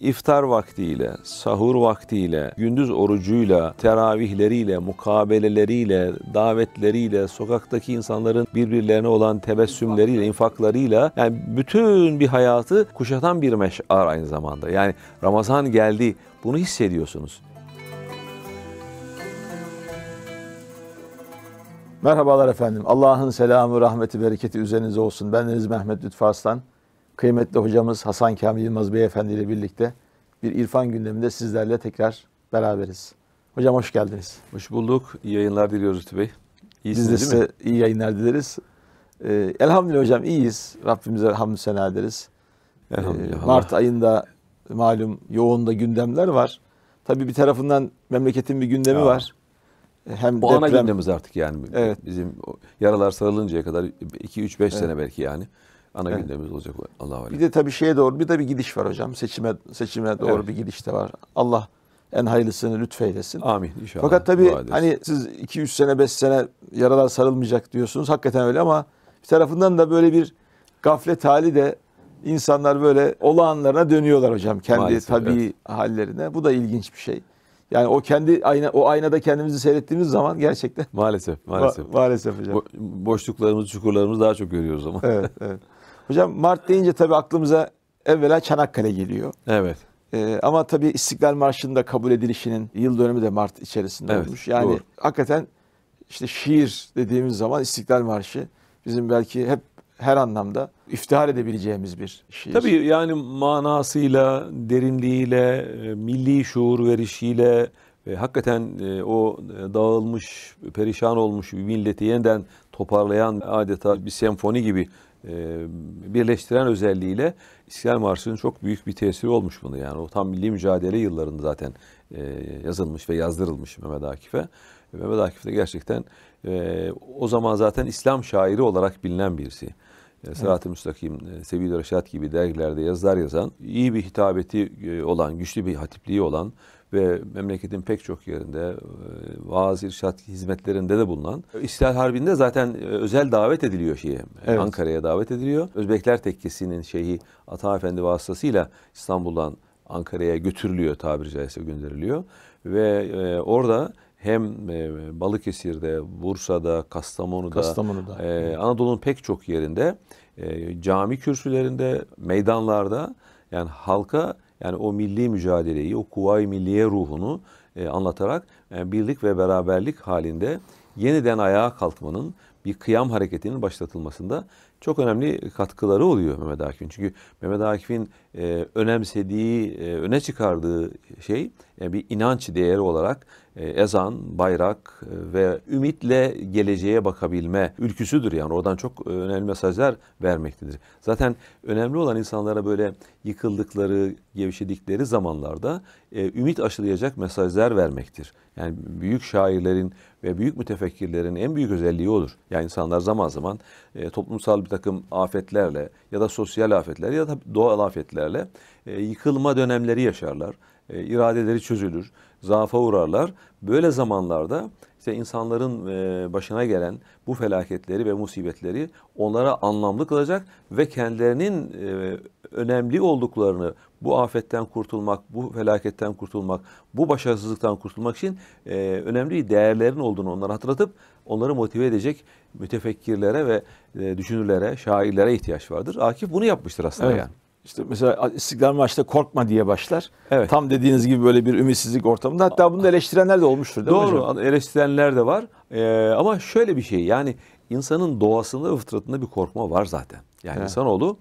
İftar vaktiyle, sahur vaktiyle, gündüz orucuyla, teravihleriyle, mukabeleleriyle, davetleriyle, sokaktaki insanların birbirlerine olan tebessümleriyle, infaklarıyla, yani bütün bir hayatı kuşatan bir meş'ar aynı zamanda. Yani Ramazan geldi, bunu hissediyorsunuz. Merhabalar efendim. Allah'ın selamı, rahmeti, bereketi üzerinize olsun. Ben Rizim Mehmet Lütfü Arslan. Kıymetli hocamız Hasan Kamil Yılmaz Beyefendi ile birlikte bir İrfan Gündemi'nde sizlerle tekrar beraberiz. Hocam hoş geldiniz. Hoş bulduk. İyi yayınlar diliyoruz Lütfü Bey. İyisiniz, biz de size iyi yayınlar dileriz. Elhamdülillah hocam iyiyiz. Rabbimize hamdü sena ederiz. Mart ayında malum yoğun da gündemler var. Tabii bir tarafından memleketin bir gündemi var. Hem bu ana gündemimiz artık yani. Evet. Bizim yaralar sarılıncaya kadar 2-3-5 sene belki yani. Ana gündemimiz olacak Allah'a emanet. Bir de tabii şeye doğru bir gidiş var hocam. Seçime doğru bir gidiş de var. Allah en hayırlısını lütfeylesin. Amin inşallah. Fakat tabii hani siz 2-3 sene 5 sene yaralar sarılmayacak diyorsunuz. Hakikaten öyle ama bir tarafından da böyle bir gaflet hali de insanlar böyle olağanlarına dönüyorlar hocam. Kendi maalesef, tabii hallerine. Bu da ilginç bir şey. Yani o kendi aynada kendimizi seyrettiğimiz zaman gerçekten maalesef hocam. Boşluklarımızı, çukurlarımızı daha çok görüyoruz ama. Evet, evet. Hocam Mart deyince tabii aklımıza evvela Çanakkale geliyor. Evet. Ama tabii İstiklal Marşı'nın da kabul edilişinin yıl dönümü de Mart içerisinde olmuş. Yani doğru. Hakikaten işte şiir dediğimiz zaman İstiklal Marşı bizim belki hep her anlamda iftihar edebileceğimiz bir şiir. Tabii yani manasıyla, derinliğiyle, milli şuur verişiyle ve hakikaten o dağılmış, perişan olmuş bir milleti yeniden toparlayan adeta bir senfoni gibi birleştiren özelliğiyle İstiklal Marşı'nın çok büyük bir tesiri olmuş bunu yani. O tam Milli Mücadele yıllarında zaten yazılmış ve yazdırılmış Mehmet Akif'e. Mehmet Akif de gerçekten o zaman zaten İslam şairi olarak bilinen birisi. Sırat-ı Müstakim, Sebi'l-i Reşat gibi dergilerde yazılar yazan, iyi bir hitabeti olan, güçlü bir hatipliği olan ve memleketin pek çok yerinde Vazir-i Reşat hizmetlerinde de bulunan. İstihar Harbi'nde zaten özel davet ediliyor Ankara'ya davet ediliyor. Özbekler Tekkesi'nin şeyhi Ata Efendi vasıtasıyla İstanbul'dan Ankara'ya götürülüyor, tabiri caizse gönderiliyor ve orada hem Balıkesir'de, Bursa'da, Kastamonu'da. Anadolu'nun pek çok yerinde, cami kürsülerinde, meydanlarda yani halka yani o milli mücadeleyi, o kuvay-ı milliye ruhunu anlatarak birlik ve beraberlik halinde yeniden ayağa kalkmanın bir kıyam hareketinin başlatılmasında çok önemli katkıları oluyor Mehmet Akif'in. Çünkü Mehmet Akif'in önemsediği, öne çıkardığı şey bir inanç değeri olarak ezan, bayrak ve ümitle geleceğe bakabilme ülküsüdür. Yani oradan çok önemli mesajlar vermektedir. Zaten önemli olan insanlara böyle yıkıldıkları, gevşedikleri zamanlarda ümit aşılayacak mesajlar vermektir. Yani büyük şairlerin ve büyük mütefekkirlerin en büyük özelliği odur. Yani insanlar zaman zaman toplumsal bir takım afetlerle ya da sosyal afetler ya da doğal afetlerle yıkılma dönemleri yaşarlar. İradeleri çözülür, zaafa uğrarlar. Böyle zamanlarda işte insanların başına gelen bu felaketleri ve musibetleri onlara anlamlı kılacak ve kendilerinin önemli olduklarını, bu afetten kurtulmak, bu felaketten kurtulmak, bu başarısızlıktan kurtulmak için önemli değerlerin olduğunu onlara hatırlatıp onları motive edecek mütefekkirlere ve düşünürlere, şairlere ihtiyaç vardır. Akif bunu yapmıştır aslında yani. İşte mesela İstiklal Marşı'da korkma diye başlar. Evet. Tam dediğiniz gibi böyle bir ümitsizlik ortamında. Hatta bunu da eleştirenler de olmuştur değil mi hocam? Doğru, eleştirenler de var. Ama şöyle bir şey yani insanın doğasında ve fıtratında bir korkma var zaten. Yani insanoğlu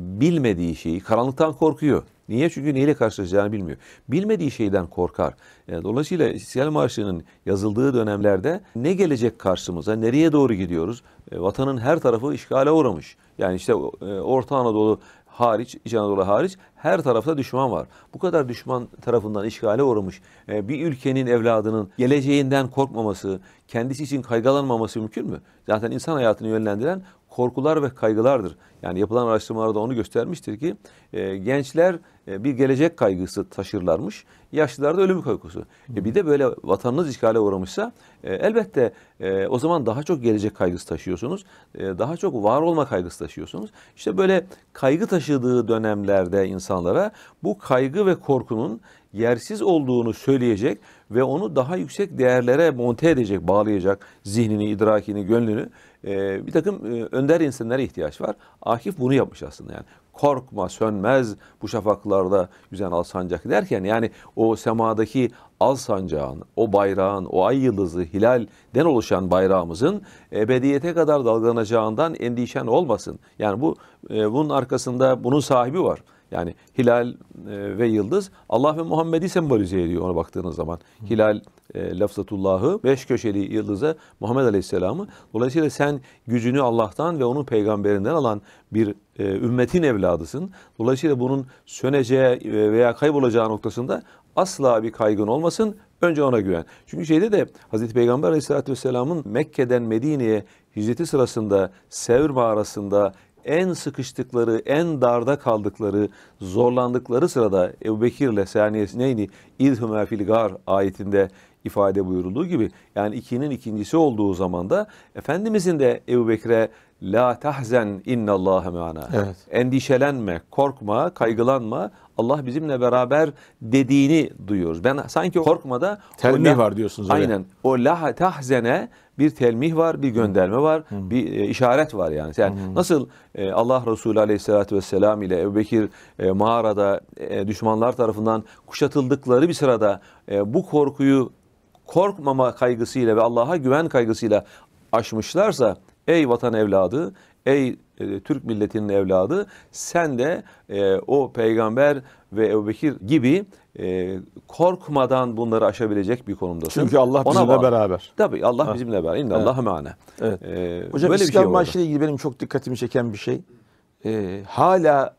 bilmediği şeyi, karanlıktan korkuyor. Niye? Çünkü neyle karşılaşacağını bilmiyor. Bilmediği şeyden korkar. Dolayısıyla İstiklal Marşı'nın yazıldığı dönemlerde ne gelecek karşımıza, nereye doğru gidiyoruz? Vatanın her tarafı işgale uğramış. Yani işte Orta Anadolu hariç, İç Anadolu hariç her tarafta düşman var. Bu kadar düşman tarafından işgale uğramış bir ülkenin evladının geleceğinden korkmaması, kendisi için kaygılanmaması mümkün mü? Zaten insan hayatını yönlendiren korkular ve kaygılardır. Yani yapılan araştırmalarda onu göstermiştir ki gençler bir gelecek kaygısı taşırlarmış. Yaşlılarda ölüm kaygısı. Bir de böyle vatanınız işgale uğramışsa elbette o zaman daha çok gelecek kaygısı taşıyorsunuz. Daha çok var olma kaygısı taşıyorsunuz. İşte böyle kaygı taşıdığı dönemlerde insanlara bu kaygı ve korkunun yersiz olduğunu söyleyecek ve onu daha yüksek değerlere monte edecek, bağlayacak zihnini, idrakini, gönlünü bir takım önder insanlara ihtiyaç var. Akif bunu yapmış aslında yani. Korkma sönmez bu şafaklarda yüzen alsancak derken yani o semadaki alsancağın, o bayrağın, o ay yıldızı, hilalden oluşan bayrağımızın ebediyete kadar dalgalanacağından endişen olmasın. Yani bu bunun arkasında bunun sahibi var. Yani hilal ve yıldız Allah ve Muhammed'i sembolize ediyor ona baktığınız zaman. Hilal lafzatullahı, beş köşeli yıldıza Muhammed Aleyhisselam'ı. Dolayısıyla sen gücünü Allah'tan ve onun peygamberinden alan bir ümmetin evladısın. Dolayısıyla bunun söneceği veya kaybolacağı noktasında asla bir kaygın olmasın. Önce ona güven. Çünkü şeyde de Hazreti Peygamber Aleyhisselatü Vesselam'ın Mekke'den Medine'ye hicreti sırasında Sevr mağarasında en sıkıştıkları, en darda kaldıkları, zorlandıkları sırada Ebu Bekir'le saniyesi neydi? İdhüme fil gar ayetinde ifade buyurulduğu gibi yani ikinin ikincisi olduğu zaman da Efendimizin de Ebu Bekir'e la tahzen innallâhe me'ana. Evet. Endişelenme, korkma, kaygılanma. Allah bizimle beraber dediğini duyuyoruz. Ben sanki korkmada telmih var diyorsunuz. Öyle. Aynen. O la tahzene bir telmih var, bir gönderme var, bir işaret var yani. Yani nasıl Allah Resulü Aleyhisselatü Vesselam ile Ebu Bekir mağarada düşmanlar tarafından kuşatıldıkları bir sırada bu korkuyu korkmama kaygısıyla ve Allah'a güven kaygısıyla aşmışlarsa ey vatan evladı, ey Türk milletinin evladı sen de o peygamber ve Ebu Bekir gibi korkmadan bunları aşabilecek bir konumdasın. Çünkü Allah bizimle beraber. Tabii Allah bizimle beraber. İnne Allah'a me'ane. Evet. Hocam İstiklal Marşı ile ilgili benim çok dikkatimi çeken bir şey. Hala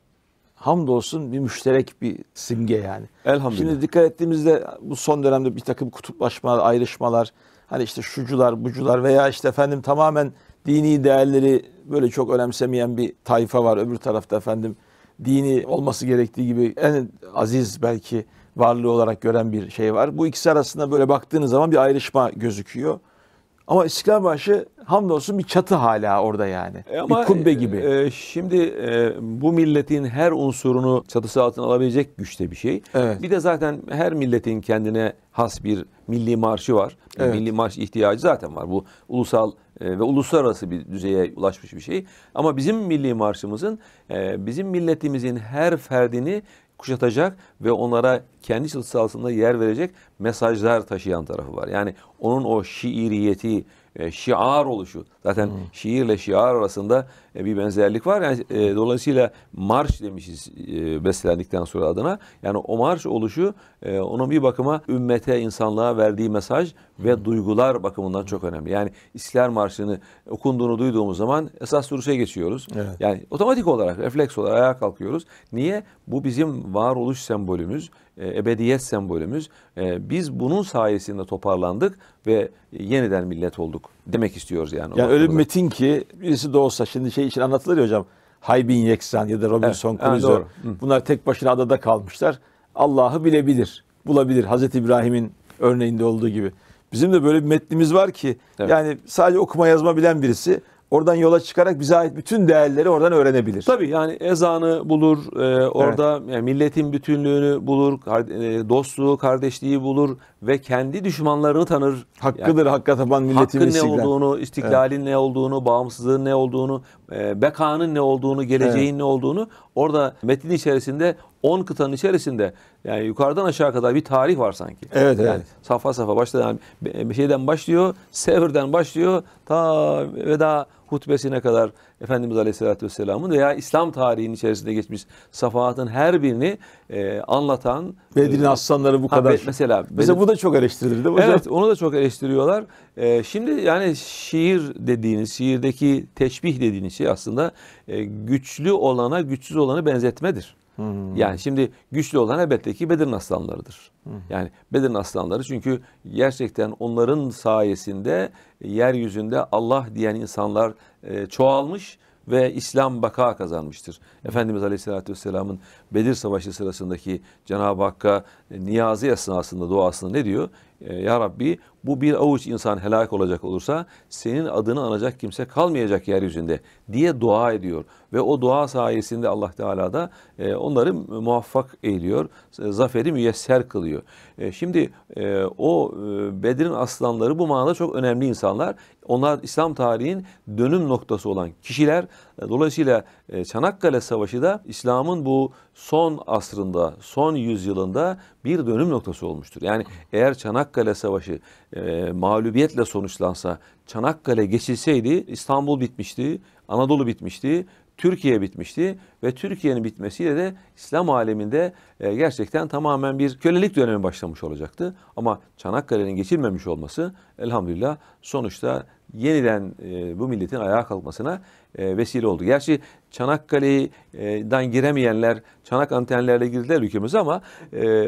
hamdolsun bir müşterek bir simge yani. Elhamdülillah. Şimdi dikkat ettiğimizde bu son dönemde bir takım kutuplaşmalar, ayrışmalar, hani işte şucular, bucular veya işte efendim tamamen dini değerleri böyle çok önemsemeyen bir tayfa var. Öbür tarafta efendim dini olması gerektiği gibi en aziz belki varlığı olarak gören bir şey var. Bu ikisi arasında böyle baktığınız zaman bir ayrışma gözüküyor. Ama İstiklal Marşı hamdolsun bir çatı hala orada yani. Bir kubbe gibi. Bu milletin her unsurunu çatısı altına alabilecek güçte bir şey. Evet. Bir de zaten her milletin kendine has bir milli marşı var. Evet. Milli marş ihtiyacı zaten var. Bu ulusal ve uluslararası bir düzeye ulaşmış bir şey. Ama bizim milli marşımızın, bizim milletimizin her ferdini kuşatacak ve onlara kendi çatısı altında yer verecek mesajlar taşıyan tarafı var. Yani onun o şiiriyeti, şiar oluşu. Zaten şiirle şiar arasında bir benzerlik var. Yani, dolayısıyla marş demişiz beslendikten sonra adına. Yani o marş oluşu onun bir bakıma ümmete, insanlığa verdiği mesaj ve duygular bakımından çok önemli. Yani İstiklal Marşı'nı okunduğunu duyduğumuz zaman esas duruşa geçiyoruz. Evet. Yani otomatik olarak, refleks olarak ayağa kalkıyoruz. Niye? Bu bizim varoluş sembolümüz. Ebediyet sembolümüz. Biz bunun sayesinde toparlandık ve yeniden millet olduk demek istiyoruz yani. Yani öyle bir metin ki birisi de olsa şimdi şey için anlatılır ya hocam. Haybin Yeksan ya da Robinson Crusoe. Evet, bunlar tek başına adada kalmışlar. Allah'ı bilebilir, bulabilir. Hazreti İbrahim'in örneğinde olduğu gibi. Bizim de böyle bir metnimiz var ki yani sadece okuma yazma bilen birisi oradan yola çıkarak bize ait bütün değerleri oradan öğrenebilir. Tabii yani ezanı bulur, orada yani milletin bütünlüğünü bulur, dostluğu, kardeşliği bulur ve kendi düşmanlarını tanır. Hakkıdır yani, hakka tapan milletin hakkın istiklal. Ne olduğunu, istiklalin ne olduğunu, bağımsızlığın ne olduğunu, bekanın ne olduğunu, geleceğin ne olduğunu orada metnin içerisinde 10 kıtanın içerisinde yani yukarıdan aşağı kadar bir tarih var sanki. Evet, yani safha safha başlayan bir şeyden başlıyor, Sevr'den başlıyor ta veda hutbesine kadar Efendimiz Aleyhisselatü Vesselam'ın veya İslam tarihinin içerisinde geçmiş safahatın her birini anlatan. Bedir'in aslanları bu kadar. Mesela bu da çok eleştirilir değil mi hocam? Evet, onu da çok eleştiriyorlar. Şimdi yani şiir dediğiniz, şiirdeki teşbih dediğiniz şey aslında güçlü olana güçsüz olanı benzetmedir. Yani şimdi güçlü olan elbette ki Bedir'in aslanlarıdır. Yani Bedir'in aslanları çünkü gerçekten onların sayesinde yeryüzünde Allah diyen insanlar çoğalmış ve İslam baka kazanmıştır. Efendimiz Aleyhisselatü Vesselam'ın Bedir Savaşı sırasındaki Cenab-ı Hakk'a niyazi esnasında, duasında ne diyor? Ya Rabbi, bu bir avuç insan helak olacak olursa senin adını anacak kimse kalmayacak yeryüzünde diye dua ediyor. Ve o dua sayesinde Allah Teala da onları muvaffak ediyor, zaferi müyesser kılıyor. Şimdi o Bedir'in aslanları bu manada çok önemli insanlar. Onlar İslam tarihinin dönüm noktası olan kişiler. Dolayısıyla Çanakkale Savaşı da İslam'ın bu son asrında, son yüzyılında bir dönüm noktası olmuştur. Yani eğer Çanakkale Savaşı mağlubiyetle sonuçlansa, Çanakkale geçilseydi İstanbul bitmişti, Anadolu bitmişti, Türkiye bitmişti ve Türkiye'nin bitmesiyle de İslam aleminde gerçekten tamamen bir kölelik dönemi başlamış olacaktı. Ama Çanakkale'nin geçilmemiş olması elhamdülillah sonuçta yeniden bu milletin ayağa kalkmasına vesile oldu. Gerçi Çanakkale'den giremeyenler çanak antenlerle girdiler ülkemize ama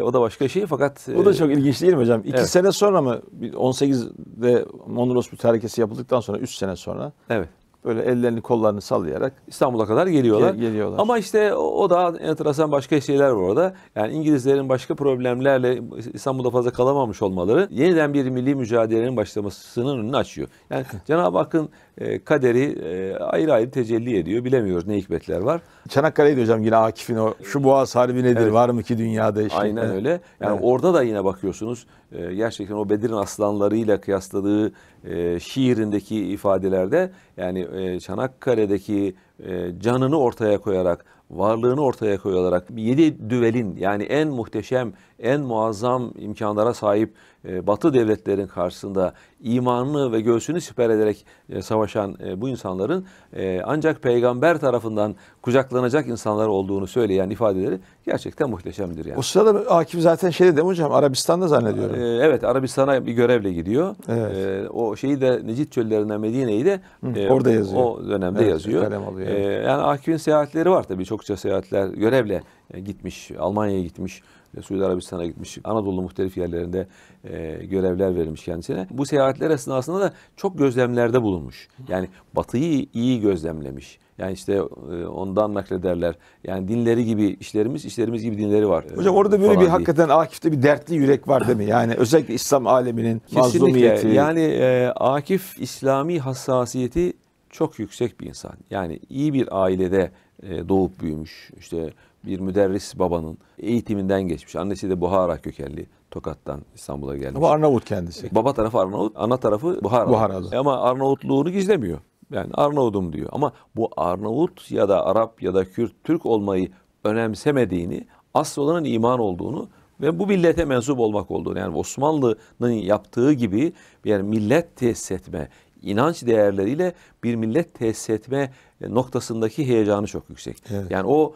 o da başka şey fakat... O da çok ilginç değil mi hocam? İki evet. Sene sonra mı 18'de Mondros mütarekesi yapıldıktan sonra 3 sene sonra... Evet. Böyle ellerini kollarını sallayarak İstanbul'a kadar geliyorlar. Ama işte o da enteresan başka şeyler var orada. Yani İngilizlerin başka problemlerle İstanbul'da fazla kalamamış olmaları yeniden bir milli mücadelenin başlamasının önünü açıyor. Yani Cenab-ı Hakk'ın kaderi ayrı ayrı tecelli ediyor. Bilemiyoruz ne hikmetler var. Çanakkale'ydi hocam yine Akif'in o şu Boğaz Harbi nedir evet. Var mı ki dünyada? Şimdi? Aynen öyle. Yani evet. Orada da yine bakıyorsunuz gerçekten o Bedir'in aslanlarıyla kıyasladığı şiirindeki ifadelerde yani Çanakkale'deki canını ortaya koyarak, varlığını ortaya koyarak 7 düvelin yani en muhteşem, en muazzam imkanlara sahip Batı devletlerin karşısında imanını ve göğsünü siper ederek savaşan bu insanların ancak peygamber tarafından kucaklanacak insanlar olduğunu söyleyen ifadeleri gerçekten muhteşemdir. Yani. O sırada Akif zaten şey dedi mi hocam Arabistan'da zannediyorum. Evet Arabistan'a bir görevle gidiyor. Evet. O şeyi de Necid çöllerinden Medine'yi de orada yazıyor. O dönemde evet, yazıyor. Yani Akif'in seyahatleri var tabii çokça seyahatler görevle gitmiş Almanya'ya gitmiş. Suudi Arabistan'a gitmiş, Anadolu muhtelif yerlerinde görevler verilmiş kendisine. Bu seyahatler esnasında da çok gözlemlerde bulunmuş. Yani Batı'yı iyi gözlemlemiş. Yani işte ondan naklederler. Yani dinleri gibi işlerimiz gibi dinleri var. Hocam orada böyle bir hakikaten Akif'te bir dertli yürek var değil mi? Yani özellikle İslam aleminin mazlumiyeti. Yani Akif İslami hassasiyeti çok yüksek bir insan. Yani iyi bir ailede doğup büyümüş. İşte bir müderris babanın eğitiminden geçmiş. Annesi de Buhara kökenli. Tokat'tan İstanbul'a gelmiş. Ama Arnavut kendisi. Baba tarafı Arnavut, ana tarafı Buhara'da. Ama Arnavutluğunu gizlemiyor. Yani Arnavudum diyor. Ama bu Arnavut ya da Arap ya da Kürt, Türk olmayı önemsemediğini, asıl olanın iman olduğunu ve bu millete mensup olmak olduğunu. Yani Osmanlı'nın yaptığı gibi yani millet tesis etme, inanç değerleriyle bir millet tesis etme noktasındaki heyecanı çok yüksek. Evet. Yani o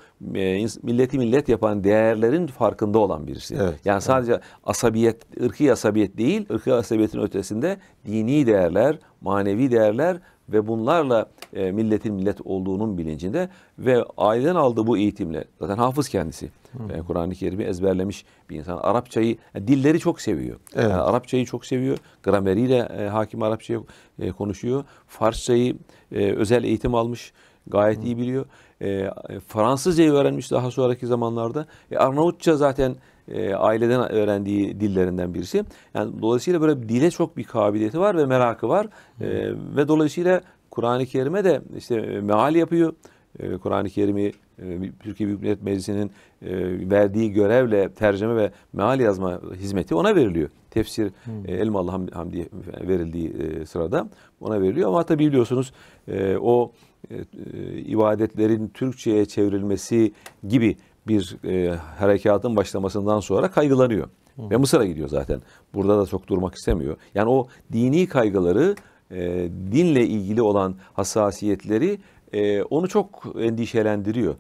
milleti millet yapan değerlerin farkında olan birisi. Evet. Yani sadece evet. Asabiyet, ırkı asabiyet değil, ırkı asabiyetin ötesinde dini değerler, manevi değerler ve bunlarla milletin millet olduğunun bilincinde ve aileden aldığı bu eğitimle zaten hafız kendisi. Kur'an-ı Kerim'i ezberlemiş bir insan. Arapçayı, yani dilleri çok seviyor. Evet. Yani Arapçayı çok seviyor. Grameriyle hakim Arapçayı konuşuyor. Farsçayı özel eğitim almış. Gayet iyi biliyor. Fransızcayı öğrenmiş daha sonraki zamanlarda. Arnavutça zaten aileden öğrendiği dillerinden birisi. Yani dolayısıyla böyle bir dile çok bir kabiliyeti var ve merakı var. Ve dolayısıyla Kur'an-ı Kerim'e de işte meal yapıyor. Kur'an-ı Kerim'i Türkiye Büyük Millet Meclisi'nin verdiği görevle tercüme ve meal yazma hizmeti ona veriliyor. Tefsir Elmalı Hamdi'ye verildiği sırada ona veriliyor. Ama tabii biliyorsunuz o ibadetlerin Türkçe'ye çevrilmesi gibi bir harekatın başlamasından sonra kaygılanıyor. Ve Mısır'a gidiyor zaten. Burada da çok durmak istemiyor. Yani o dini kaygıları, dinle ilgili olan hassasiyetleri onu çok endişelendiriyor.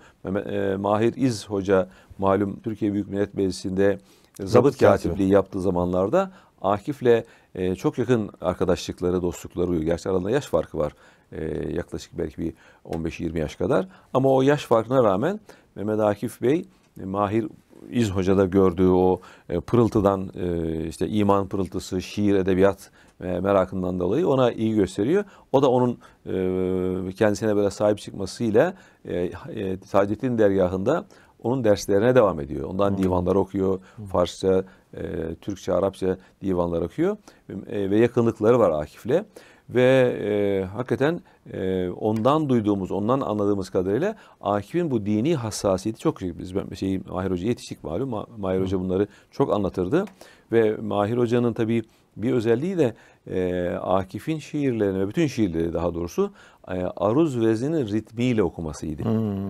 Mahir İz Hoca malum Türkiye Büyük Millet Meclisi'nde zabıt katipliği yaptığı zamanlarda Akif'le çok yakın arkadaşlıkları, dostlukları oluyor. Gerçi aralarında yaş farkı var. Yaklaşık belki bir 15-20 yaş kadar. Ama o yaş farkına rağmen Mehmet Akif Bey, Mahir İz Hoca'da gördüğü o pırıltıdan, işte iman pırıltısı, şiir, edebiyat merakından dolayı ona iyi gösteriyor. O da onun kendisine böyle sahip çıkmasıyla Saadet'in dergahında onun derslerine devam ediyor. Ondan divanlar okuyor. Farsça, Türkçe, Arapça divanlar okuyor. Ve yakınlıkları var Akif'le. Ve hakikaten ondan duyduğumuz, ondan anladığımız kadarıyla Akif'in bu dini hassasiyeti çok yüksek. Biz Mahir Hoca'ya yetiştik malum. Mahir Hoca bunları çok anlatırdı. Ve Mahir Hoca'nın tabii bir özelliği de Akif'in şiirlerini ve bütün şiirleri daha doğrusu aruz vezninin ritmiyle okumasıydı.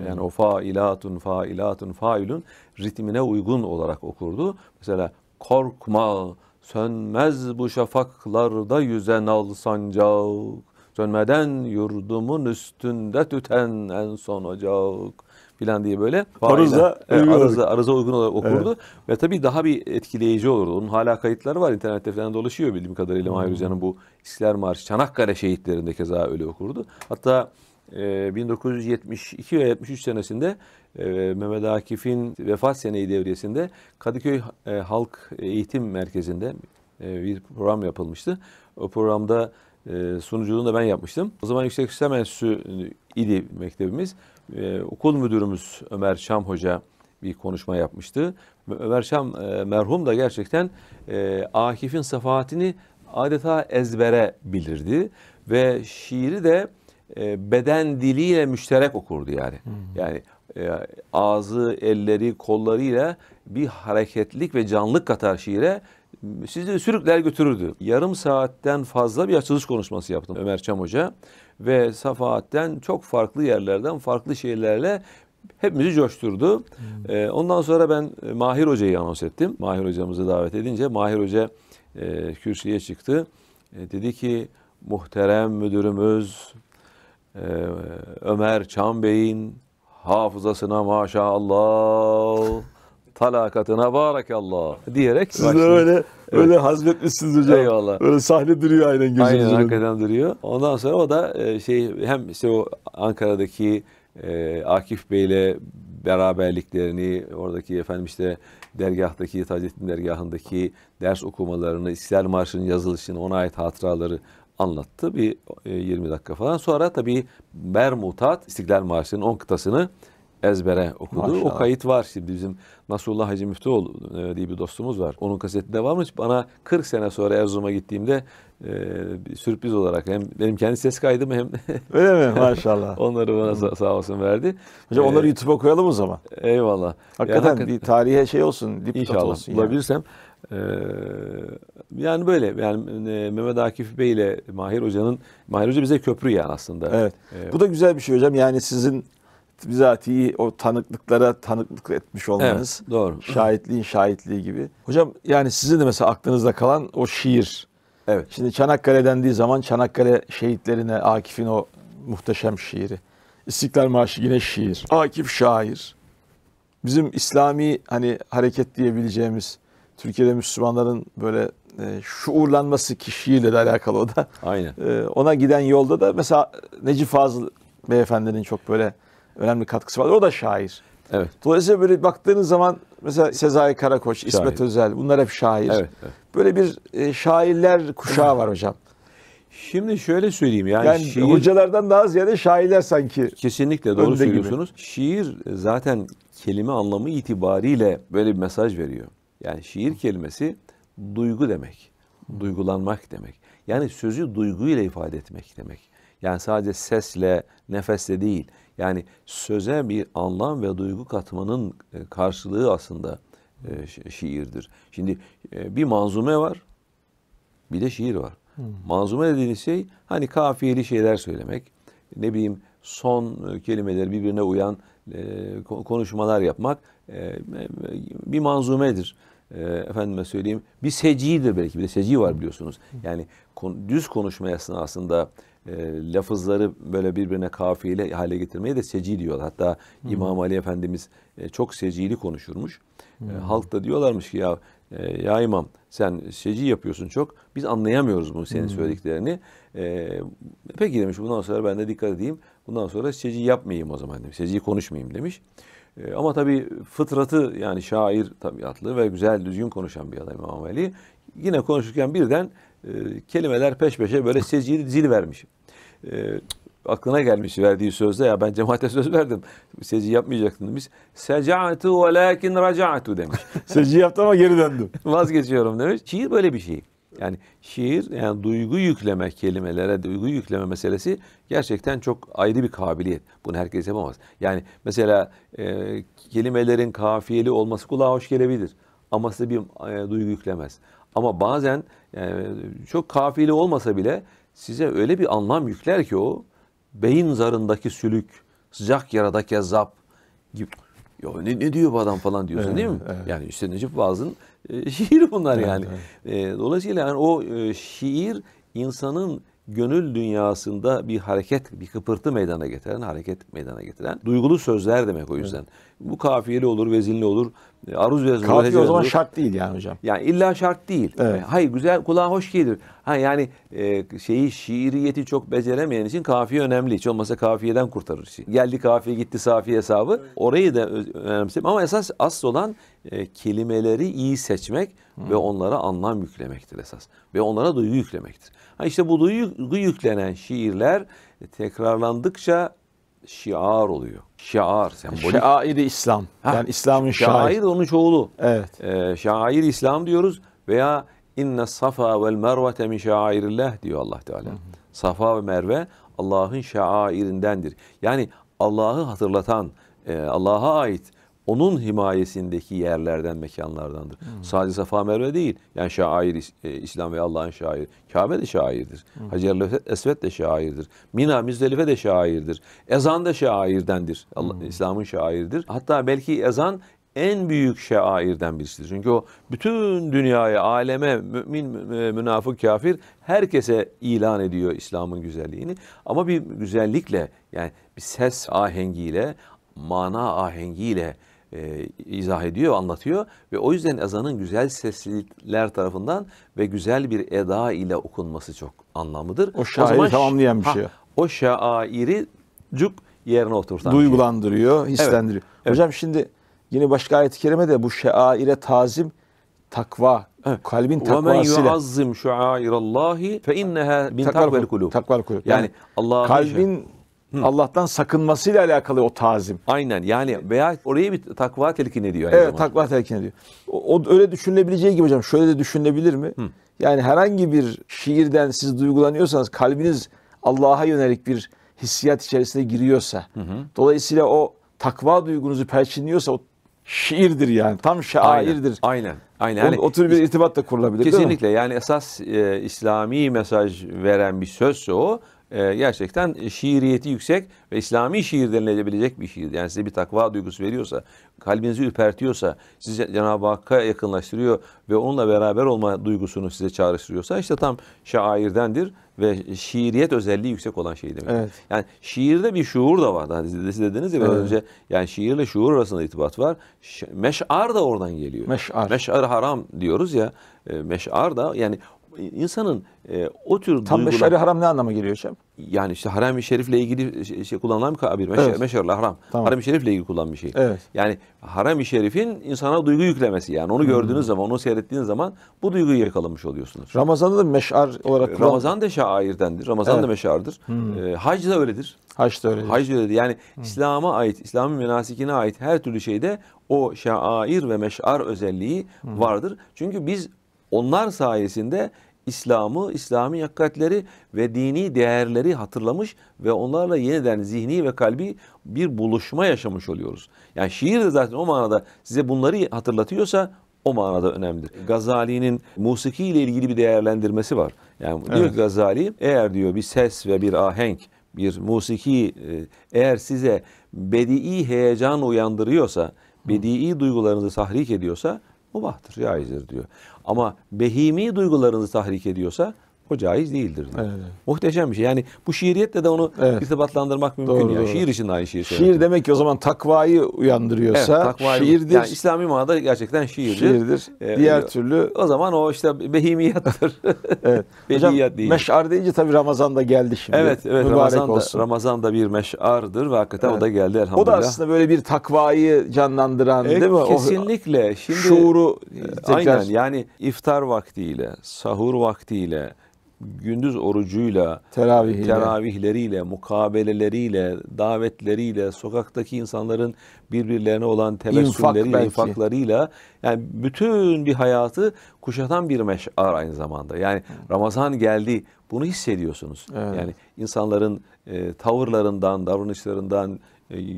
Yani o failatun, failatun, failun ritmine uygun olarak okurdu. Mesela korkma, sönmez bu şafaklarda yüzen al sancak, sönmeden yurdumun üstünde tüten en son ocak filan diye böyle arıza uygun olarak okurdu. Evet. Ve tabii daha bir etkileyici olurdu. Onun hala kayıtları var. İnternette falan dolaşıyor bildiğim kadarıyla. Mahir Hoca'nın bu İstiklal Marşı, Çanakkale şehitlerinde keza öyle okurdu. Hatta 1972 ve 73 senesinde Mehmet Akif'in vefat seneyi devriyesinde Kadıköy Halk Eğitim Merkezi'nde bir program yapılmıştı. O programda sunuculuğunu da ben yapmıştım. O zaman Yüksek İslam Enstitüsü idi mektebimiz. Okul müdürümüz Ömer Şam Hoca bir konuşma yapmıştı. Ömer Şam merhum da gerçekten Akif'in safahatini adeta ezbere bilirdi. Ve şiiri de beden diliyle müşterek okurdu yani. Yani ağzı, elleri, kollarıyla bir hareketlik ve canlılık katar şiire. Sizi sürükler götürürdü. Yarım saatten fazla bir açılış konuşması yaptım Ömer Çam Hoca. Ve safahatten çok farklı yerlerden farklı şeylerle hepimizi coşturdu. Ondan sonra ben Mahir Hoca'yı anons ettim. Mahir Hoca'mızı davet edince Mahir Hoca kürsüye çıktı. Dedi ki muhterem müdürümüz Ömer Çam Bey'in hafızasına maşallah, talakatına barakallah diyerek. Siz de öyle hazmetmişsiniz hocam. Eyvallah. Öyle sahne duruyor aynen gözünüzün. Aynen hakikaten duruyor. Ondan sonra o da hem işte o Ankara'daki Akif Bey'le beraberliklerini, oradaki dergahtaki, Taceddin dergahındaki ders okumalarını, İstiklal Marşı'nın yazılışını, ona ait hatıraları anlattı. Bir 20 dakika falan. Sonra tabii bermutat İstiklal Marşı'nın 10 kıtasını ezbere okudu. Maşallah. O kayıt var. Şimdi bizim Nasrullah Hacı Müftüoğlu diye bir dostumuz var. Onun kasetinde varmış. Bana 40 sene sonra Erzurum'a gittiğimde sürpriz olarak hem benim kendi ses kaydım hem öyle mi? Maşallah. Onları bana sağ olsun verdi. Hocam onları YouTube'a koyalım o zaman. Eyvallah. Hakikaten bir tarihe şey olsun, dipnot olsun. Bulabilirsem. Yani böyle Mehmet Akif Bey ile Mahir Hoca bize köprü yani aslında. Evet. Bu da güzel bir şey hocam. Yani sizin bizatihi o tanıklıklara tanıklık etmiş olmanız. Evet, doğru. Şahitliğin şahitliği gibi. Hocam yani sizin de mesela aklınızda kalan o şiir. Evet. Şimdi Çanakkale dendiği zaman Çanakkale şehitlerine Akif'in o muhteşem şiiri. İstiklal Marşı yine şiir. Akif şair. Bizim İslami hareket diyebileceğimiz Türkiye'de Müslümanların böyle şuurlanması ki şiirle de alakalı o da. Aynen. Ona giden yolda da mesela Necip Fazıl Beyefendi'nin çok böyle önemli katkısı var. O da şair. Evet. Dolayısıyla böyle baktığınız zaman mesela Sezai Karakoç, şair. İsmet Özel bunlar hep şair. Evet, evet. Böyle bir şairler kuşağı var hocam. Şimdi şöyle söyleyeyim yani şiir, hocalardan daha ziyade şairler sanki. Kesinlikle doğru söylüyorsunuz. Gibi. Şiir zaten kelime anlamı itibariyle böyle bir mesaj veriyor. Yani şiir kelimesi duygu demek, duygulanmak demek. Yani sözü duyguyla ifade etmek demek. Yani sadece sesle, nefesle değil. Yani söze bir anlam ve duygu katmanın karşılığı aslında şiirdir. Şimdi bir manzume var, bir de şiir var. Manzume dediğiniz şey kafiyeli şeyler söylemek, son kelimeleri birbirine uyan konuşmalar yapmak bir manzumedir. Efendime söyleyeyim bir secidir belki. Bir de seci var biliyorsunuz. Yani düz konuşma esnasında lafızları böyle birbirine kafiyeli hale getirmeye de seci diyorlar. Hatta İmam Ali Efendimiz çok secili konuşurmuş. Halk da diyorlarmış ki ya imam sen seci yapıyorsun çok. Biz anlayamıyoruz bunu senin söylediklerini. Peki demiş bundan sonra ben de dikkat edeyim. Bundan sonra seci yapmayayım o zaman demiş. Seci konuşmayayım demiş. Ama tabii fıtratı yani şair tabiatlı ve güzel düzgün konuşan bir adam İmam Ali. Yine konuşurken birden kelimeler peş peşe böyle secili zil vermiş. aklına gelmiş verdiği sözde, ya ben cemaate söz verdim, secde yapmayacaktım demiş. Seca'tu ve lakin raca'tu demiş. Secde yaptım ama geri döndüm. Vazgeçiyorum demiş. Şiir böyle bir şey. Yani şiir, yani duygu yükleme, kelimelere duygu yükleme meselesi gerçekten çok ayrı bir kabiliyet. Bunu herkes yapamaz. Yani mesela kelimelerin kafiyeli olması kulağa hoş gelebilir. Ama size bir duygu yüklemez. Ama bazen çok kafiyeli olmasa bile size öyle bir anlam yükler ki o, beyin zarındaki sülük, sıcak yarada kezzap gibi. Ya ne diyor bu adam falan diyorsun, değil mi? Evet. Yani işte Necip Fazıl'ın şiiri bunlar, evet, yani. Evet. Dolayısıyla yani o şiir insanın gönül dünyasında bir hareket, bir kıpırtı meydana getiren, hareket meydana getiren duygulu sözler demek o yüzden. Evet. Bu kafiyeli olur, vezinli olur, aruz vezinli olur. Kafiye o zaman olur. Şart değil yani hocam. Yani illa şart değil. Evet. Yani, hayır, güzel, kulağa hoş gelir. Ha, yani şiiriyeti çok beceremeyen için kafiye önemli. Hiç olmazsa kafiyeden kurtarır. Geldi kafiye, gitti safiye hesabı. Evet. Orayı da önemsedim. Ama esas asıl olan kelimeleri iyi seçmek ve onlara anlam yüklemektir esas. Ve onlara duygu yüklemektir. Ha, işte bu duygu yüklenen şiirler tekrarlandıkça şiar oluyor. Şiar, sembolik. Şair-i İslam. Ha, yani İslam'ın şairi. Şair onun çoğulu. Evet. Şair-i İslam diyoruz veya inne safa vel mervete min şairillah diyor Allah Teala. Hı hı. Safa ve merve Allah'ın şairindendir. Yani Allah'ı hatırlatan, Allah'a ait, onun himayesindeki yerlerden, mekanlardandır. Hı. Sadece safa merve değil. Yani şair, İslam ve Allah'ın şairi. Kabe de şairdir. Hacer-i Esved de şairdir. Mina, Müzdelife de şairdir. Ezan da şairdendir. İslam'ın şairidir. Hatta belki ezan en büyük şairden birisidir. Çünkü o bütün dünyaya, aleme, mümin, münafık, kafir herkese ilan ediyor İslam'ın güzelliğini. Ama bir güzellikle, yani bir ses ahengiyle, mana ahengiyle izah ediyor, anlatıyor ve o yüzden ezanın güzel sesliler tarafından ve güzel bir eda ile okunması çok anlamlıdır. O şairi tamamlayan bir şey. O şairi cuk yerine oturtan. Duygulandırıyor, şey, hislendiriyor. Evet. Hocam, evet, şimdi yine başka ayet-i kerime de bu şaire tazim, takva, evet, kalbin takvasıyla. وَمَنْ يُعَزِّمْ شُعَائِرَ اللّٰهِ فَاِنَّهَا مِنْ تَقْوَ الْقُلُوبِ. Takva kulüp. Yani kalbin Allah'tan sakınmasıyla alakalı o tazim. Aynen, yani veya oraya bir takva telkin ediyor. Evet, takva telkin ediyor. O öyle düşünülebileceği gibi hocam, şöyle de düşünülebilir mi? Hı. Yani herhangi bir şiirden siz duygulanıyorsanız, kalbiniz Allah'a yönelik bir hissiyat içerisine giriyorsa, dolayısıyla o takva duygunuzu perçinliyorsa o şiirdir yani. Tam şairdir. Aynen. Aynen. Yani, o tür bir irtibat da kurulabilir. Kesinlikle. Yani esas İslami mesaj veren bir sözse o, gerçekten şiiriyeti yüksek ve İslami şiir denilebilecek bir şiir. Yani size bir takva duygusu veriyorsa, kalbinizi ürpertiyorsa, sizi Cenab-ı Hakk'a yakınlaştırıyor ve onunla beraber olma duygusunu size çağrıştırıyorsa, işte tam şairdendir ve şiiriyet özelliği yüksek olan şey demek. Evet. Yani şiirde bir şuur da var. Hani siz dediniz ya biraz önce, yani şiirle şuur arasında irtibat var. Meş'ar da oradan geliyor. Meş'ar. Meş'ar haram diyoruz ya. Meş'ar da yani İnsanın o tür duygular... Tam meş'ar-ı haram ne anlama geliyor hocam? Yani işte haram-ı şerifle ilgili kullanılan bir kabir. Evet. Meş'ar-ı haram. Tamam. Haram-ı şerifle ilgili kullanılan bir şey. Evet. Yani haram-ı şerifin insana duygu yüklemesi. Yani onu gördüğünüz zaman, onu seyrettiğiniz zaman bu duyguyu yakalamış oluyorsunuz. Ramazan'da da meş'ar olarak kullanılır. Ramazan da şairdendir. Ramazan da meş'ardır. Hac da öyledir. Hac da öyledir. Hac da öyledir. Yani İslam'a ait, İslam'ın menasikine ait her türlü şeyde o şair ve meş'ar özelliği vardır. Çünkü biz onlar sayesinde İslam'ı, İslami hakikatleri ve dini değerleri hatırlamış ve onlarla yeniden zihni ve kalbi bir buluşma yaşamış oluyoruz. Yani şiir de zaten o manada size bunları hatırlatıyorsa o manada önemlidir. Gazali'nin musiki ile ilgili bir değerlendirmesi var. Yani diyor Gazali, eğer diyor bir ses ve bir ahenk, bir musiki eğer size bedi'i heyecan uyandırıyorsa, bedi'i duygularınızı tahrik ediyorsa mubahtır, caizdir diyor. Ama behimi duygularınızı tahrik ediyorsa o caiz değildir. Evet. Muhteşem bir şey. Yani bu şiiriyetle de onu irtibatlandırmak mümkün. Doğru, yani. Doğru. Şiir için de aynı şeyi söyledim. Şiir demek ki o zaman takvayı uyandırıyorsa şiirdir. Yani İslami manada gerçekten şiirdir. Diğer türlü... O zaman o işte behimiyattır. Evet. Behimiyat değil. Meş'ar deyince tabii Ramazan da geldi şimdi. Evet, evet. Ramazan da bir meş'ardır ve hakikaten o da geldi elhamdülillah. O da aslında böyle bir takvayı canlandıran, değil mi? Kesinlikle. Şimdi, şuuru tekrar... Aynen, yani iftar vaktiyle, sahur vaktiyle, gündüz orucuyla, teravihleriyle, mukabeleleriyle, davetleriyle, sokaktaki insanların birbirlerine olan tevessülleriyle, infaklarıyla, yani bütün bir hayatı kuşatan bir meş'ar aynı zamanda. Yani Ramazan geldi, bunu hissediyorsunuz. Evet. Yani insanların tavırlarından, davranışlarından,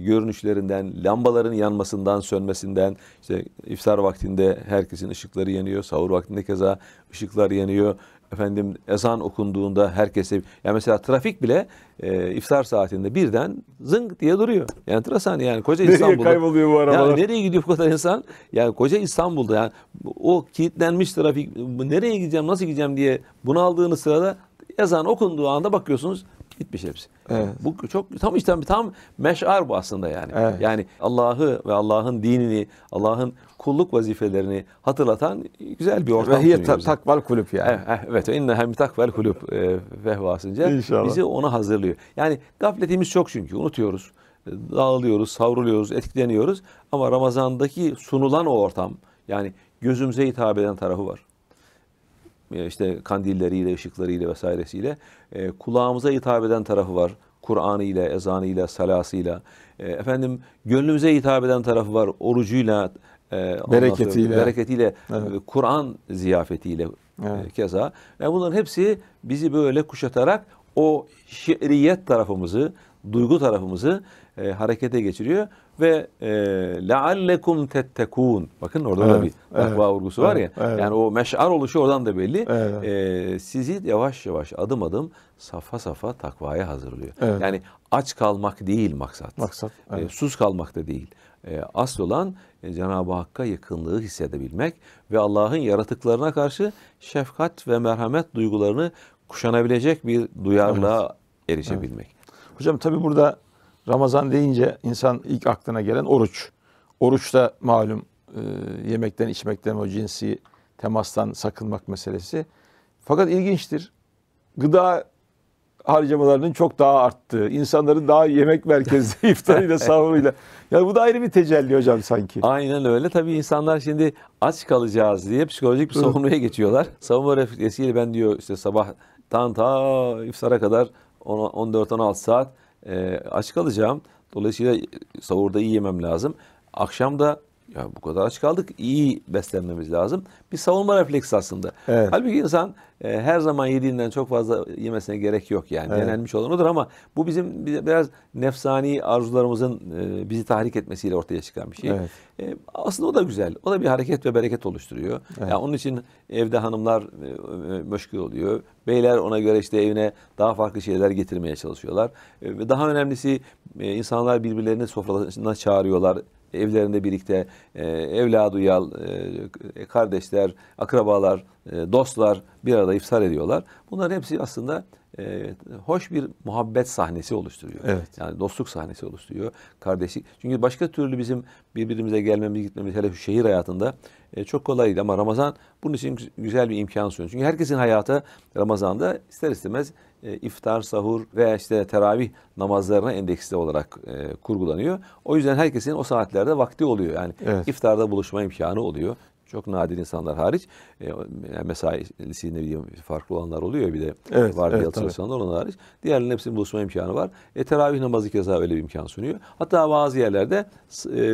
görünüşlerinden, lambaların yanmasından, sönmesinden, işte iftar vaktinde herkesin ışıkları yanıyor, sahur vaktinde keza ışıklar yanıyor. Efendim ezan okunduğunda herkese, yani mesela trafik bile iftar saatinde birden zınk diye duruyor. Yani yani koca İstanbul'da. Nereye kayboluyor bu arabalar? Yani nereye gidiyor bu kadar insan? Yani koca İstanbul'da, yani o kilitlenmiş trafik, nereye gideceğim, nasıl gideceğim diye bunaldığınız sırada ezan okunduğu anda bakıyorsunuz gitmiş hepsi. Evet. Bu çok tam meş'ar bu aslında yani. Evet. Yani Allah'ı ve Allah'ın dinini, Allah'ın kulluk vazifelerini hatırlatan güzel bir ortam. Ve takval kulüp yani. Evet. İnne hem takval kulüp fehvasınca bizi ona hazırlıyor. Yani gafletimiz çok çünkü unutuyoruz. Dağılıyoruz, savruluyoruz, etkileniyoruz. Ama Ramazan'daki sunulan o ortam, yani gözümüze hitap eden tarafı var. İşte kandilleriyle, ışıklarıyla vesairesiyle, kulağımıza hitap eden tarafı var. Kur'an'ıyla, ezanıyla, salasıyla. Efendim gönlümüze hitap eden tarafı var. Orucuyla, bereketiyle, evet. Kur'an ziyafetiyle, evet. Keza. Yani bunların hepsi bizi böyle kuşatarak o şiiriyet tarafımızı, duygu tarafımızı harekete geçiriyor ve لَعَلَّكُمْ تَتَّكُونَ. Bakın orada da bir takva vurgusu var ya. Evet. Yani o meş'ar oluşu oradan da belli. Evet. Sizi yavaş yavaş, adım adım, safa safa takvaya hazırlıyor. Evet. Yani aç kalmak değil maksat. Evet. Sus kalmak da değil. Asıl olan Cenab-ı Hakk'a yakınlığı hissedebilmek ve Allah'ın yaratıklarına karşı şefkat ve merhamet duygularını kuşanabilecek bir duyarlılığa erişebilmek. Evet. Hocam tabi burada Ramazan deyince insan ilk aklına gelen oruç. Oruçta malum yemekten, içmekten, o cinsi temastan sakınmak meselesi. Fakat ilginçtir, gıda harcamalarının çok daha arttığı, insanların daha yemek merkezli iftarıyla, sahuruyla. Yani bu da ayrı bir tecelli hocam sanki. Aynen öyle. Tabii insanlar şimdi aç kalacağız diye psikolojik bir savunmaya geçiyorlar. Savunma refleksiyle ben diyor işte sabahtan ta iftara kadar 14-16 saat aç kalacağım. Dolayısıyla sahurda iyi yemem lazım. Akşam da ya bu kadar aç kaldık, iyi beslenmemiz lazım. Bir savunma refleksi aslında. Evet. Halbuki insan her zaman yediğinden çok fazla yemesine gerek yok yani. Evet. Denenmiş olan odur ama bu bizim biraz nefsani arzularımızın bizi tahrik etmesiyle ortaya çıkan bir şey. Evet. Aslında o da güzel. O da bir hareket ve bereket oluşturuyor. Evet. Yani onun için evde hanımlar meşgul oluyor. Beyler ona göre işte evine daha farklı şeyler getirmeye çalışıyorlar. Ve daha önemlisi insanlar birbirlerini sofralarına çağırıyorlar. Evlerinde birlikte evladı uyal, kardeşler, akrabalar, dostlar bir arada iftar ediyorlar. Bunların hepsi aslında hoş bir muhabbet sahnesi oluşturuyor. Evet. Yani dostluk sahnesi oluşturuyor. Kardeşlik. Çünkü başka türlü bizim birbirimize gelmemiz, gitmemiz, hele şu şehir hayatında çok kolay değil. Ama Ramazan bunun için güzel bir imkan sunuyor. Çünkü herkesin hayatı Ramazan'da ister istemez iftar, sahur ve işte teravih namazlarına endeksli olarak kurgulanıyor. O yüzden herkesin o saatlerde vakti oluyor. Yani iftarda buluşma imkanı oluyor. Çok nadir insanlar hariç, mesaisinde farklı olanlar oluyor, bir de vardiyalı çalışanlar olanlar hariç. Diğerlerinin hepsinin buluşma imkanı var. Teravih namazı keza öyle bir imkan sunuyor. Hatta bazı yerlerde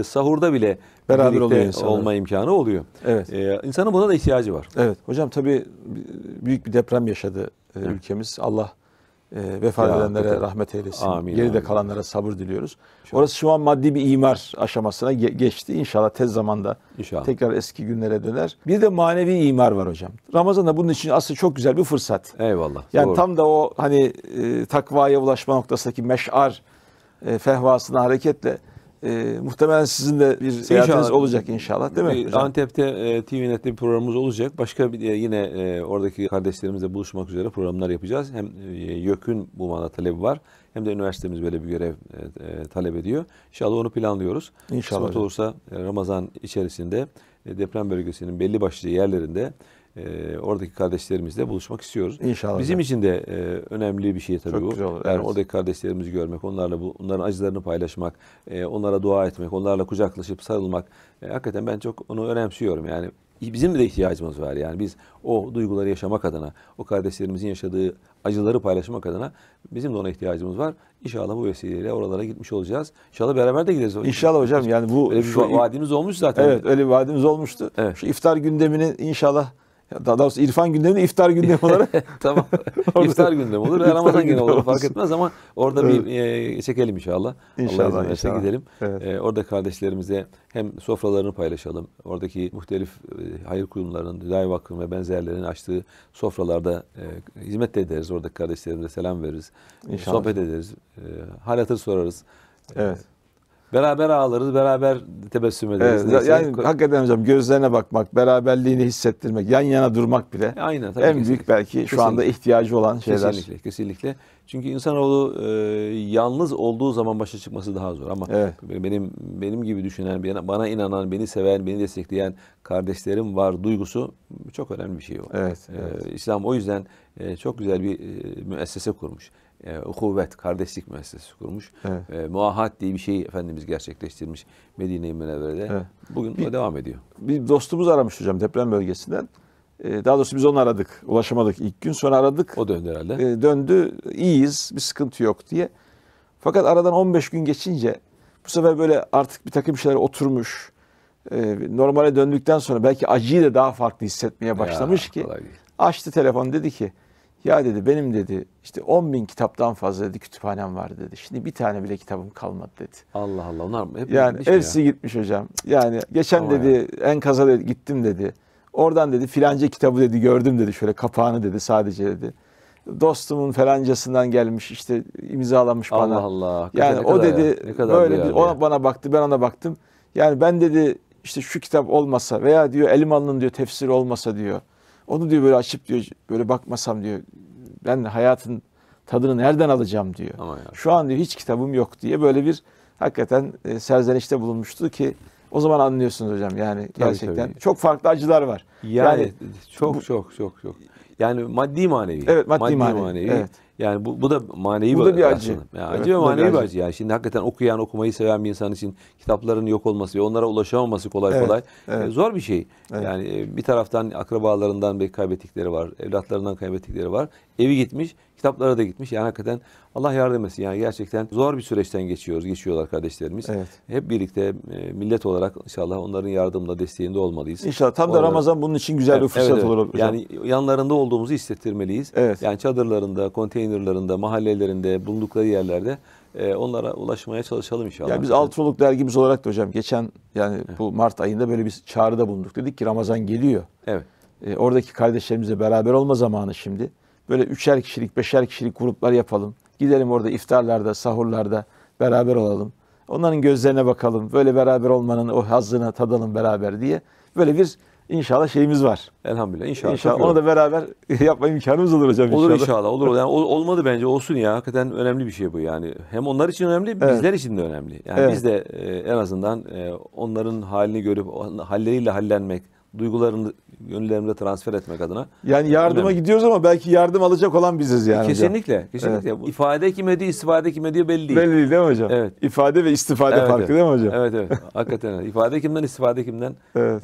sahurda bile beraber olma imkanı oluyor. Evet. İnsanın buna da ihtiyacı var. Evet. Hocam tabii büyük bir deprem yaşadı ülkemiz. Allah vefat edenlere rahmet eylesin. Amin, geride kalanlara sabır diliyoruz. İnşallah. Orası şu an maddi bir imar aşamasına geçti. İnşallah tez zamanda tekrar eski günlere döner. Bir de manevi imar var hocam. Ramazan'da bunun için aslında çok güzel bir fırsat. Eyvallah. Yani tam da o hani takvaya ulaşma noktasındaki meş'ar fehvasına hareketle muhtemelen sizin de bir seyahatiniz olacak inşallah, değil mi? Antep'te TVNet'te bir programımız olacak. Başka bir yine oradaki kardeşlerimizle buluşmak üzere programlar yapacağız. Hem YÖK'ün bu manada talebi var. Hem de üniversitemiz böyle bir görev talep ediyor. İnşallah onu planlıyoruz. İnşallah. Kısmet olursa Ramazan içerisinde deprem bölgesinin belli başlı yerlerinde oradaki kardeşlerimizle buluşmak istiyoruz. İnşallah. Bizim için de önemli bir şey tabii çok bu. Güzel olur, yani oradaki kardeşlerimizi görmek, onların acılarını paylaşmak, onlara dua etmek, onlarla kucaklaşıp sarılmak. Hakikaten ben çok onu önemsiyorum. Yani bizim de ihtiyacımız var. Yani biz o duyguları yaşamak adına, o kardeşlerimizin yaşadığı acıları paylaşmak adına bizim de ona ihtiyacımız var. İnşallah bu vesileyle oralara gitmiş olacağız. İnşallah beraber de gideriz. İnşallah hocam, yani bu öyle bir vaadimiz olmuş zaten. Evet, öyle bir vaadimiz olmuştu. Evet. Şu iftar gündemini inşallah, daha doğrusu İrfan gündemini iftar gündemi olarak. Tamam. İftar gündemi olur, Ramazan gündemi olur, fark etmez ama orada evet, bir çekelim inşallah. İnşallah inşallah gidelim. Evet. Orada kardeşlerimize hem sofralarını paylaşalım. Oradaki muhtelif hayır kurumlarının, Hüdayi Vakfı'nın ve benzerlerinin açtığı sofralarda hizmet ederiz. Oradaki kardeşlerimize selam veririz. İnşallah. Sohbet ederiz. Hal hatır sorarız. Evet. Beraber ağlarız, beraber tebessüm ederiz. Evet, yani hakikaten hocam, gözlerine bakmak, beraberliğini hissettirmek, yan yana durmak bile aynen, tabii en kesinlikle büyük belki kesinlikle şu anda ihtiyacı olan şeyler. Kesinlikle, kesinlikle. Çünkü insanoğlu yalnız olduğu zaman başa çıkması daha zor ama evet, benim gibi düşünen, bana inanan, beni seven, beni destekleyen kardeşlerim var duygusu çok önemli bir şey o. Evet, evet. İslam o yüzden çok güzel bir müessese kurmuş. Kuvvet, kardeşlik müessesesi kurmuş. Evet. Muahat diye bir şeyi Efendimiz gerçekleştirmiş Medine-i Münevvere'de. Evet. Bugün o devam ediyor. Bir dostumuz aramış hocam deprem bölgesinden. Daha doğrusu biz onu aradık. Ulaşamadık ilk gün. Sonra aradık. O döndü herhalde. Döndü. İyiyiz. Bir sıkıntı yok diye. Fakat aradan 15 gün geçince bu sefer böyle artık bir takım şeyler oturmuş. Normale döndükten sonra belki acıyı da daha farklı hissetmeye başlamış ya, ki. Açtı telefonu, dedi ki ya dedi benim dedi işte 10.000 kitaptan fazla dedi kütüphanem var dedi. Şimdi bir tane bile kitabım kalmadı dedi. Allah Allah, onlar hep yani hepsi gitmiş hocam. Yani geçen ama dedi yani, enkaza dedi, gittim dedi. Oradan dedi filanca kitabı dedi gördüm dedi, şöyle kapağını dedi sadece dedi. Dostumun falancasından gelmiş işte, imzalamış Allah bana. Allah Allah. Yani o dedi ya, böyle bir, ona bana baktı, ben ona baktım. Yani ben dedi işte şu kitap olmasa veya diyor Elmalı'nın diyor tefsiri olmasa diyor. Onu diyor böyle açıp diyor böyle bakmasam diyor ben hayatın tadını nereden alacağım diyor. Şu an diyor hiç kitabım yok diye böyle bir hakikaten serzenişte bulunmuştu ki o zaman anlıyorsunuz hocam yani gerçekten tabii, tabii, çok farklı acılar var. Yani çok bu, çok. Yani maddi manevi. Evet, maddi manevi. Evet. Yani bu da manevi, bu da bir acı. Yani acı ve manevi bir acı. Yani şimdi hakikaten okumayı seven bir insan için kitapların yok olması ve onlara ulaşamaması kolay zor bir şey. Evet. Yani bir taraftan akrabalarından belki kaybettikleri var, evlatlarından kaybettikleri var. Evi gitmiş, kitaplara da gitmiş. Yani hakikaten Allah yardım etsin. Yani gerçekten zor bir süreçten geçiyorlar kardeşlerimiz. Evet. Hep birlikte millet olarak inşallah onların yardımla, desteğinde olmalıyız. İnşallah tam da Ramazan bunun için güzel bir fırsat olur. Yani yanlarında olduğumuzu hissettirmeliyiz. Evet. Yani çadırlarında, konteynerlarında, mahallelerinde, bulundukları yerlerde onlara ulaşmaya çalışalım inşallah. Yani biz Altınoluk dergimiz olarak da hocam geçen yani bu Mart ayında böyle bir çağrıda bulunduk. Dedik ki Ramazan geliyor. Evet. Oradaki kardeşlerimizle beraber olma zamanı şimdi. Böyle 3'er kişilik, 5'er kişilik gruplar yapalım. Gidelim orada iftarlarda, sahurlarda beraber olalım. Onların gözlerine bakalım. Böyle beraber olmanın o hazzını tadalım beraber diye. Böyle bir inşallah şeyimiz var. Elhamdülillah inşallah. İnşallah onu da beraber yapma imkanımız olur hocam inşallah. Olur inşallah, olur. Yani olmadı bence olsun ya. Hakikaten önemli bir şey bu yani. Hem onlar için önemli, bizler için de önemli. Yani biz de en azından onların halini görüp halleriyle hallenmek, duygularını gönüllerimize transfer etmek adına. Yani yardıma gidiyoruz ama belki yardım alacak olan biziz yani. Kesinlikle. Kesinlikle. Evet. İfade kime diyor, istifade kime diyor belli değil. Belli değil mi hocam? Evet. İfade ve istifade farkı değil mi hocam? Evet evet. Hakikaten. İfade kimden, istifade kimden? Evet.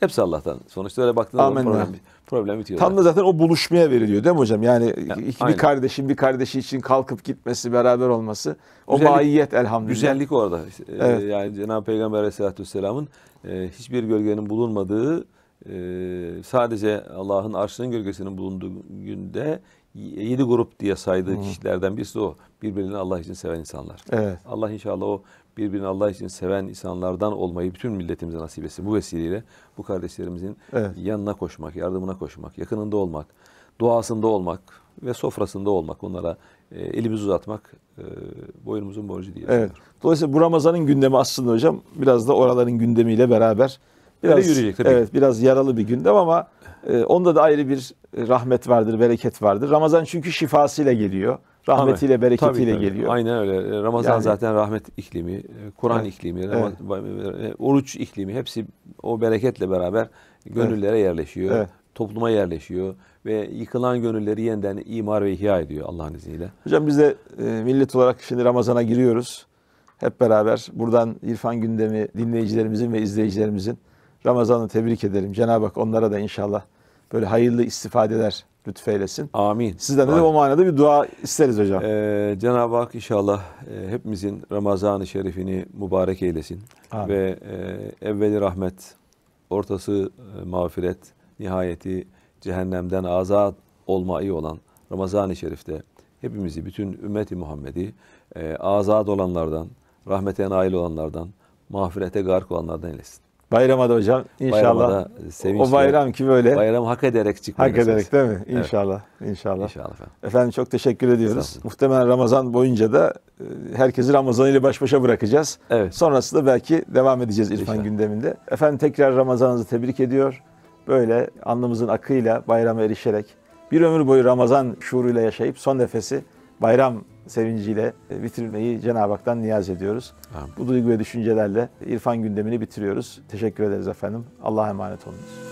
Hepsi Allah'tan. Sonuçta öyle baktığında problem bitiyor. Tam da zaten o buluşmaya veriliyor değil mi hocam? Yani bir kardeşin bir kardeşi için kalkıp gitmesi, beraber olması. O maiyet elhamdülillah. Güzellik orada. Evet. Yani Cenab-ı Peygamber Aleyhisselatü Vesselam'ın hiçbir gölgenin bulunmadığı, sadece Allah'ın arşının gölgesinin bulunduğu günde 7 grup diye saydığı kişilerden birisi o. Birbirini Allah için seven insanlar. Evet. Allah inşallah o birbirini Allah için seven insanlardan olmayı bütün milletimize nasip etsin. Bu vesileyle bu kardeşlerimizin yanına koşmak, yardımına koşmak, yakınında olmak, duasında olmak ve sofrasında olmak, onlara elimizi uzatmak boynumuzun borcu diye. Evet. Dolayısıyla bu Ramazan'ın gündemi aslında hocam biraz da oraların gündemiyle beraber biraz yürüyecek tabii. Evet, biraz yaralı bir gündem ama onda da ayrı bir rahmet vardır, bereket vardır. Ramazan çünkü şifasıyla geliyor. Rahmetiyle, bereketiyle tabii. geliyor. Aynen öyle. Ramazan zaten rahmet iklimi, Kur'an iklimi, oruç iklimi hepsi o bereketle beraber gönüllere yerleşiyor. Evet. Topluma yerleşiyor ve yıkılan gönülleri yeniden imar ve ihya ediyor Allah'ın izniyle. Hocam biz de millet olarak şimdi Ramazan'a giriyoruz. Hep beraber buradan İrfan Gündemi dinleyicilerimizin ve izleyicilerimizin Ramazan'ı tebrik edelim. Cenab-ı Hakk onlara da inşallah böyle hayırlı istifadeler lütfeylesin. Amin. Sizden de o manada bir dua isteriz hocam. Cenab-ı Hakk inşallah hepimizin Ramazan-ı Şerif'ini mübarek eylesin. Amin. Ve evveli rahmet, ortası mağfiret, nihayeti cehennemden azat olmayı olan Ramazan-ı Şerif'te hepimizi, bütün ümmeti Muhammed'i azat olanlardan, rahmete nail olanlardan, mağfirete gark olanlardan eylesin. Bayrama da hocam inşallah o bayram ki böyle bayram hak ederek çıkmak. Hak ederek değil mi? İnşallah. Evet. İnşallah. İnşallah efendim. Efendim çok teşekkür ediyoruz. Muhtemelen Ramazan boyunca da herkesi Ramazan ile baş başa bırakacağız. Evet. Sonrasında belki devam edeceğiz İrfan gündeminde. Efendim tekrar Ramazan'ınızı tebrik ediyor. Böyle alnımızın akıyla bayrama erişerek bir ömür boyu Ramazan şuuruyla yaşayıp son nefesi bayram sevinciyle bitirmeyi Cenab-ı Hak'tan niyaz ediyoruz. Amin. Bu duygu ve düşüncelerle İrfan gündemini bitiriyoruz. Teşekkür ederiz efendim. Allah'a emanet olunuz.